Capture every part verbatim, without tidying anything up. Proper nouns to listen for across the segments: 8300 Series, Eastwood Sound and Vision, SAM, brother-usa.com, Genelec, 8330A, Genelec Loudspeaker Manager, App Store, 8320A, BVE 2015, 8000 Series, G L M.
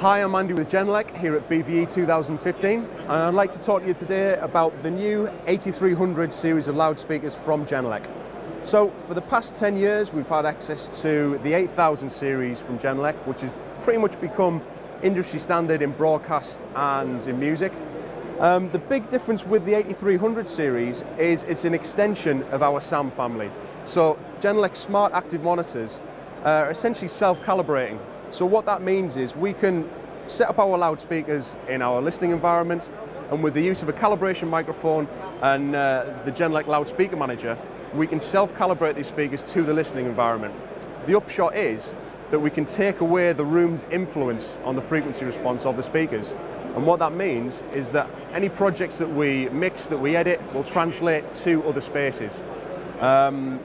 Hi, I'm Andy with Genelec here at B V E two thousand fifteen, and I'd like to talk to you today about the new eighty-three hundred series of loudspeakers from Genelec. So for the past ten years we've had access to the eight thousand series from Genelec, which has pretty much become industry standard in broadcast and in music. Um, the big difference with the eighty-three hundred series is it's an extension of our SAM family. So Genelec's smart active monitors are essentially self-calibrating. So what that means is we can set up our loudspeakers in our listening environment, and with the use of a calibration microphone and uh, the Genelec Loudspeaker Manager, we can self-calibrate these speakers to the listening environment. The upshot is that we can take away the room's influence on the frequency response of the speakers. And what that means is that any projects that we mix, that we edit, will translate to other spaces. Um,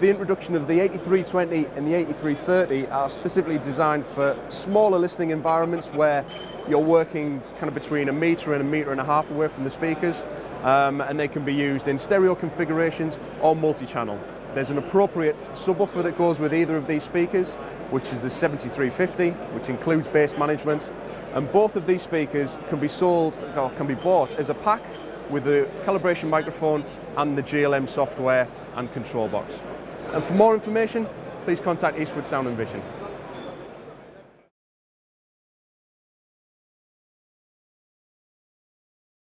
The introduction of the eighty-three twenty and the eighty-three thirty are specifically designed for smaller listening environments where you're working kind of between a metre and a metre and a half away from the speakers, um, and they can be used in stereo configurations or multi-channel. There's an appropriate subwoofer that goes with either of these speakers, which is the seventy-three fifty, which includes bass management, and both of these speakers can be sold or can be bought as a pack with the calibration microphone and the G L M software and control box. And for more information, please contact Eastwood Sound and Vision.